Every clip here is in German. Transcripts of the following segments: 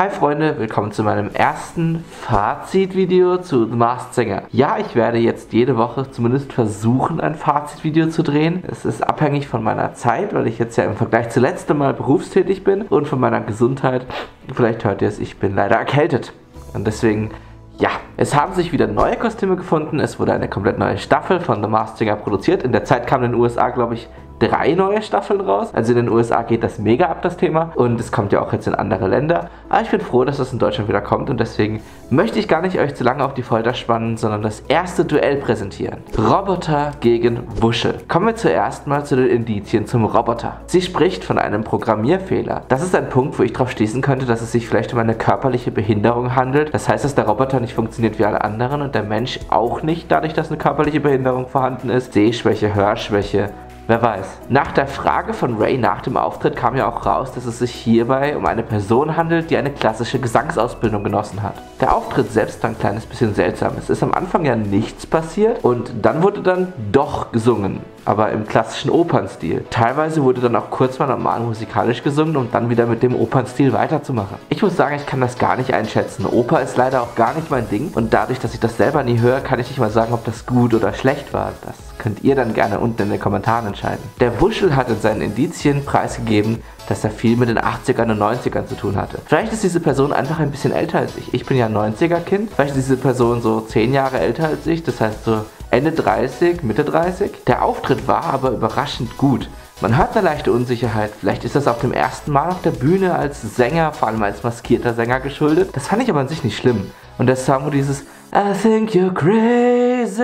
Hi Freunde, willkommen zu meinem ersten Fazitvideo zu The Masked Singer. Ja, ich werde jetzt jede Woche zumindest versuchen, ein Fazitvideo zu drehen. Es ist abhängig von meiner Zeit, weil ich jetzt ja im Vergleich zu letztem Mal berufstätig bin und von meiner Gesundheit. Vielleicht hört ihr es, ich bin leider erkältet. Und deswegen, ja, es haben sich wieder neue Kostüme gefunden. Es wurde eine komplett neue Staffel von The Masked Singer produziert. In der Zeit kamen in den USA, glaube ich, 3 neue Staffeln raus. Also in den USA geht das mega ab, das Thema. Und es kommt ja auch jetzt in andere Länder. Aber ich bin froh, dass das in Deutschland wieder kommt. Und deswegen möchte ich gar nicht euch zu lange auf die Folter spannen, sondern das erste Duell präsentieren. Roboter gegen Wuschel. Kommen wir zuerst mal zu den Indizien zum Roboter. Sie spricht von einem Programmierfehler. Das ist ein Punkt, wo ich darauf schließen könnte, dass es sich vielleicht um eine körperliche Behinderung handelt. Das heißt, dass der Roboter nicht funktioniert wie alle anderen und der Mensch auch nicht, dadurch, dass eine körperliche Behinderung vorhanden ist. Sehschwäche, Hörschwäche. Wer weiß. Nach der Frage von Ray nach dem Auftritt kam ja auch raus, dass es sich hierbei um eine Person handelt, die eine klassische Gesangsausbildung genossen hat. Der Auftritt selbst war ein kleines bisschen seltsam. Es ist am Anfang ja nichts passiert und dann wurde dann doch gesungen, aber im klassischen Opernstil. Teilweise wurde dann auch kurz mal normal musikalisch gesungen, um dann wieder mit dem Opernstil weiterzumachen. Ich muss sagen, ich kann das gar nicht einschätzen. Oper ist leider auch gar nicht mein Ding und dadurch, dass ich das selber nie höre, kann ich nicht mal sagen, ob das gut oder schlecht war. Das könnt ihr dann gerne unten in den Kommentaren entscheiden. Der Wuschel hat in seinen Indizien preisgegeben, dass er viel mit den 80ern und 90ern zu tun hatte. Vielleicht ist diese Person einfach ein bisschen älter als ich. Ich bin ja 90er-Kind. Vielleicht ist diese Person so 10 Jahre älter als ich, das heißt so Ende 30, Mitte 30. Der Auftritt war aber überraschend gut. Man hört eine leichte Unsicherheit, vielleicht ist das auf dem ersten Mal auf der Bühne als Sänger, vor allem als maskierter Sänger geschuldet. Das fand ich aber an sich nicht schlimm. Und der Song, dieses I think you're crazy.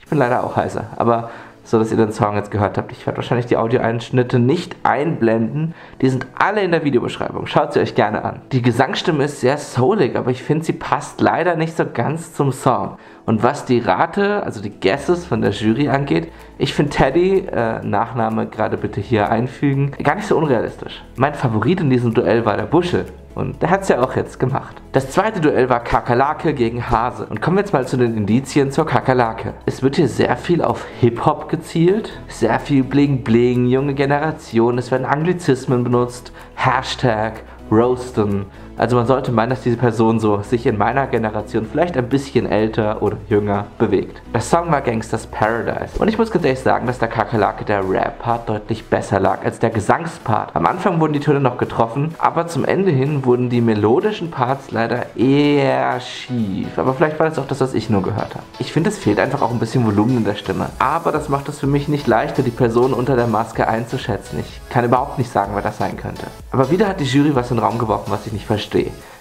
Ich bin leider auch heiser, aber so, dass ihr den Song jetzt gehört habt. Ich werde wahrscheinlich die Audioeinschnitte nicht einblenden. Die sind alle in der Videobeschreibung. Schaut sie euch gerne an. Die Gesangsstimme ist sehr soulig, aber ich finde, sie passt leider nicht so ganz zum Song. Und was die Rate, also die Guesses von der Jury angeht, ich finde Teddy, Nachname gerade bitte hier einfügen, gar nicht so unrealistisch. Mein Favorit in diesem Duell war der Buschel. Und der hat es ja auch jetzt gemacht. Das zweite Duell war Kakerlake gegen Hase. Und kommen wir jetzt mal zu den Indizien zur Kakerlake. Es wird hier sehr viel auf Hip-Hop gezielt. Sehr viel Bling-Bling, junge Generation. Es werden Anglizismen benutzt. Hashtag, Roasten. Also man sollte meinen, dass diese Person so sich in meiner Generation vielleicht ein bisschen älter oder jünger bewegt. Der Song war Gangsters Paradise. Und ich muss ganz ehrlich sagen, dass der Kakerlake der Rap-Part deutlich besser lag als der Gesangspart. Am Anfang wurden die Töne noch getroffen, aber zum Ende hin wurden die melodischen Parts leider eher schief. Aber vielleicht war das auch das, was ich nur gehört habe. Ich finde, es fehlt einfach auch ein bisschen Volumen in der Stimme. Aber das macht es für mich nicht leichter, die Person unter der Maske einzuschätzen. Ich kann überhaupt nicht sagen, wer das sein könnte. Aber wieder hat die Jury was in den Raum geworfen, was ich nicht verstehe.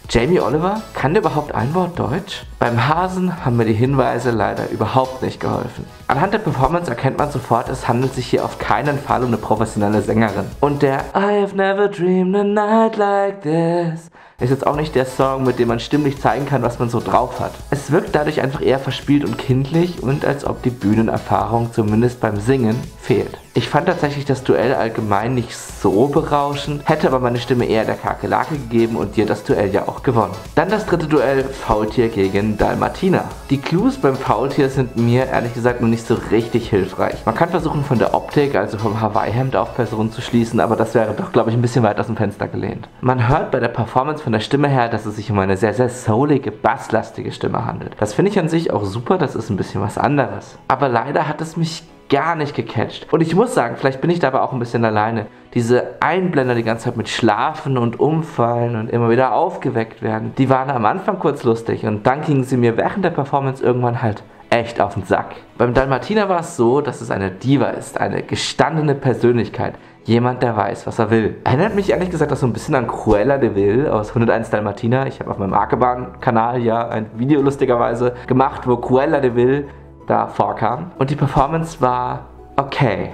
Jamie Oliver? Kann der überhaupt ein Wort Deutsch? Beim Hasen haben mir die Hinweise leider überhaupt nicht geholfen. Anhand der Performance erkennt man sofort, es handelt sich hier auf keinen Fall um eine professionelle Sängerin. Und der I have never dreamed a night like this ist jetzt auch nicht der Song, mit dem man stimmlich zeigen kann, was man so drauf hat. Es wirkt dadurch einfach eher verspielt und kindlich und als ob die Bühnenerfahrung zumindest beim Singen fehlt. Ich fand tatsächlich das Duell allgemein nicht so berauschend, hätte aber meine Stimme eher der Kakerlake gegeben und dir das Duell ja auch gewonnen. Dann das dritte Duell, Faultier gegen Dalmatiner. Die Clues beim Faultier sind mir ehrlich gesagt noch nicht so richtig hilfreich. Man kann versuchen, von der Optik, also vom Hawaii-Hemd auf Personen zu schließen, aber das wäre doch, glaube ich, ein bisschen weit aus dem Fenster gelehnt. Man hört bei der Performance von der Stimme her, dass es sich um eine sehr, sehr soulige, basslastige Stimme handelt. Das finde ich an sich auch super, das ist ein bisschen was anderes. Aber leider hat es mich gar nicht gecatcht. Und ich muss sagen, vielleicht bin ich dabei auch ein bisschen alleine. Diese Einblender die ganze Zeit mit Schlafen und Umfallen und immer wieder aufgeweckt werden, die waren am Anfang kurz lustig und dann gingen sie mir während der Performance irgendwann halt echt auf den Sack. Beim Dalmatiner war es so, dass es eine Diva ist, eine gestandene Persönlichkeit. Jemand, der weiß, was er will. Erinnert mich ehrlich gesagt auch so ein bisschen an Cruella de Vil aus 101 Dalmatiner. Ich habe auf meinem Arkebahn-Kanal ja ein Video lustigerweise gemacht, wo Cruella de Vil da vorkam. Und die Performance war okay.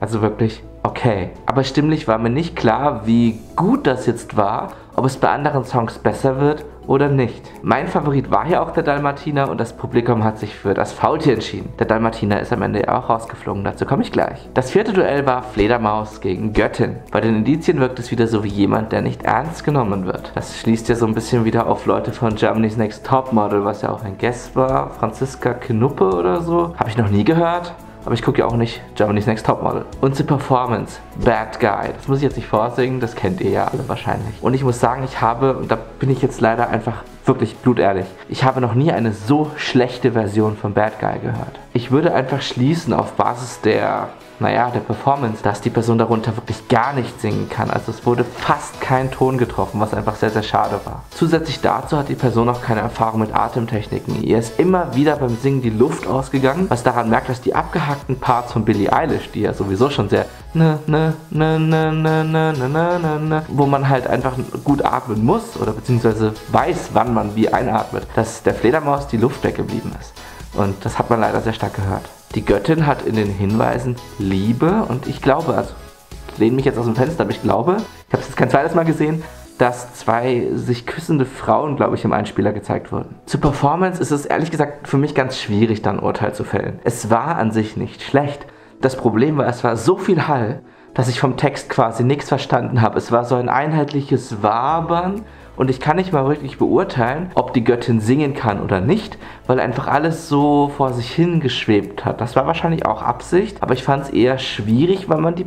Also wirklich okay. Aber stimmlich war mir nicht klar, wie gut das jetzt war, ob es bei anderen Songs besser wird oder nicht. Mein Favorit war hier auch der Dalmatiner und das Publikum hat sich für das Faultier entschieden. Der Dalmatiner ist am Ende auch rausgeflogen, dazu komme ich gleich. Das vierte Duell war Fledermaus gegen Göttin. Bei den Indizien wirkt es wieder so wie jemand, der nicht ernst genommen wird. Das schließt ja so ein bisschen wieder auf Leute von Germany's Next Topmodel, was ja auch ein Guess war. Franziska Knuppe oder so. Habe ich noch nie gehört. Aber ich gucke ja auch nicht Germany's Next Topmodel. Und die Performance, Bad Guy, das muss ich jetzt nicht vorsingen, das kennt ihr ja alle wahrscheinlich. Und ich muss sagen, ich habe, und da bin ich jetzt leider einfach wirklich blutehrlich, ich habe noch nie eine so schlechte Version von Bad Guy gehört. Ich würde einfach schließen auf Basis der, naja, der Performance, dass die Person darunter wirklich gar nicht singen kann. Also es wurde fast kein Ton getroffen, was einfach sehr, sehr schade war. Zusätzlich dazu hat die Person auch keine Erfahrung mit Atemtechniken. Ihr ist immer wieder beim Singen die Luft ausgegangen, was daran merkt, dass die abgehackten Parts von Billie Eilish, die ja sowieso schon sehr wo man halt einfach gut atmen muss oder beziehungsweise weiß, wann man wie einatmet, dass der Fledermaus die Luft weggeblieben ist. Und das hat man leider sehr stark gehört. Die Göttin hat in den Hinweisen Liebe und ich glaube, also ich lehne mich jetzt aus dem Fenster, aber ich glaube, ich habe es jetzt kein zweites Mal gesehen, dass zwei sich küssende Frauen, glaube ich, im Einspieler gezeigt wurden. Zur Performance ist es ehrlich gesagt für mich ganz schwierig, dann ein Urteil zu fällen. Es war an sich nicht schlecht. Das Problem war, es war so viel Hall, dass ich vom Text quasi nichts verstanden habe. Es war so ein einheitliches Wabern und ich kann nicht mal wirklich beurteilen, ob die Göttin singen kann oder nicht, weil einfach alles so vor sich hin geschwebt hat. Das war wahrscheinlich auch Absicht, aber ich fand es eher schwierig, weil man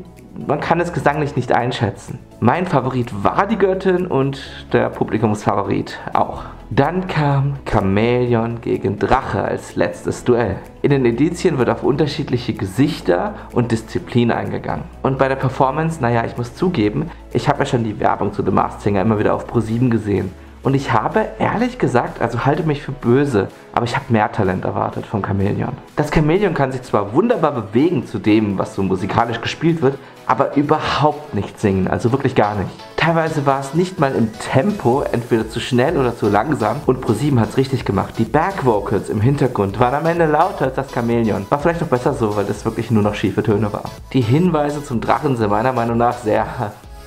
kann es gesanglich nicht einschätzen. Mein Favorit war die Göttin und der Publikumsfavorit auch. Dann kam Chamäleon gegen Drache als letztes Duell. In den Indizien wird auf unterschiedliche Gesichter und Disziplin eingegangen. Und bei der Performance, naja, ich muss zugeben, ich habe ja schon die Werbung zu The Masked Singer immer wieder auf ProSieben gesehen. Und ich habe, ehrlich gesagt, also halte mich für böse, aber ich habe mehr Talent erwartet vom Chamäleon. Das Chamäleon kann sich zwar wunderbar bewegen zu dem, was so musikalisch gespielt wird, aber überhaupt nicht singen, also wirklich gar nicht. Teilweise war es nicht mal im Tempo, entweder zu schnell oder zu langsam und ProSieben hat es richtig gemacht. Die Backvocals im Hintergrund waren am Ende lauter als das Chamäleon. War vielleicht noch besser so, weil das wirklich nur noch schiefe Töne waren. Die Hinweise zum Drachen sind meiner Meinung nach sehr,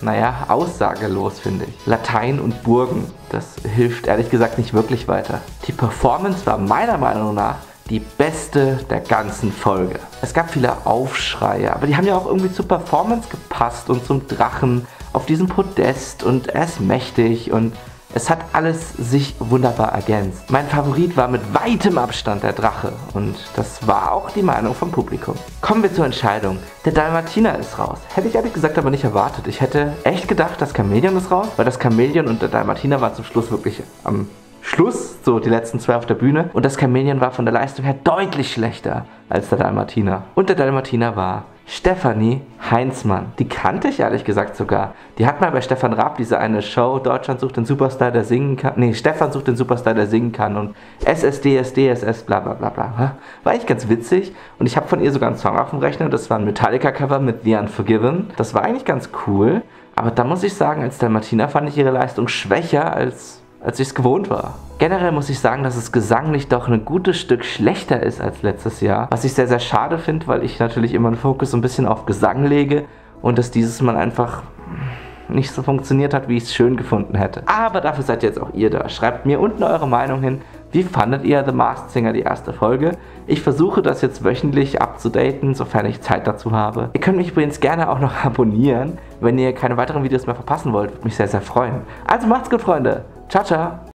naja, aussagelos, finde ich. Latein und Burgen, das hilft ehrlich gesagt nicht wirklich weiter. Die Performance war meiner Meinung nach die beste der ganzen Folge. Es gab viele Aufschreie, aber die haben ja auch irgendwie zur Performance gepasst und zum Drachen auf diesem Podest und er ist mächtig und es hat alles sich wunderbar ergänzt. Mein Favorit war mit weitem Abstand der Drache und das war auch die Meinung vom Publikum. Kommen wir zur Entscheidung. Der Dalmatiner ist raus. Hätte ich ehrlich gesagt aber nicht erwartet. Ich hätte echt gedacht, das Chamäleon ist raus, weil das Chamäleon und der Dalmatiner waren zum Schluss wirklich am Schluss, so die letzten zwei auf der Bühne. Und das Chamäleon war von der Leistung her deutlich schlechter als der Dalmatiner. Und der Dalmatiner war Stefanie Heinzmann. Die kannte ich ehrlich gesagt sogar. Die hat mal bei Stefan Raab diese eine Show, Deutschland sucht den Superstar, der singen kann. Nee, Stefan sucht den Superstar, der singen kann und SSDSDSS bla bla bla bla. War echt ganz witzig und ich habe von ihr sogar einen Song auf dem Rechner. Das war ein Metallica-Cover mit The Unforgiven. Das war eigentlich ganz cool, aber da muss ich sagen, als Dalmatiner fand ich ihre Leistung schwächer als ich es gewohnt war. Generell muss ich sagen, dass es gesanglich doch ein gutes Stück schlechter ist als letztes Jahr, was ich sehr, sehr schade finde, weil ich natürlich immer den Fokus so ein bisschen auf Gesang lege und dass dieses Mal einfach nicht so funktioniert hat, wie ich es schön gefunden hätte. Aber dafür seid jetzt auch ihr da. Schreibt mir unten eure Meinung hin. Wie fandet ihr The Masked Singer, die erste Folge? Ich versuche das jetzt wöchentlich abzudaten, sofern ich Zeit dazu habe. Ihr könnt mich übrigens gerne auch noch abonnieren, wenn ihr keine weiteren Videos mehr verpassen wollt. Würde mich sehr, sehr freuen. Also macht's gut, Freunde. Ciao, ciao.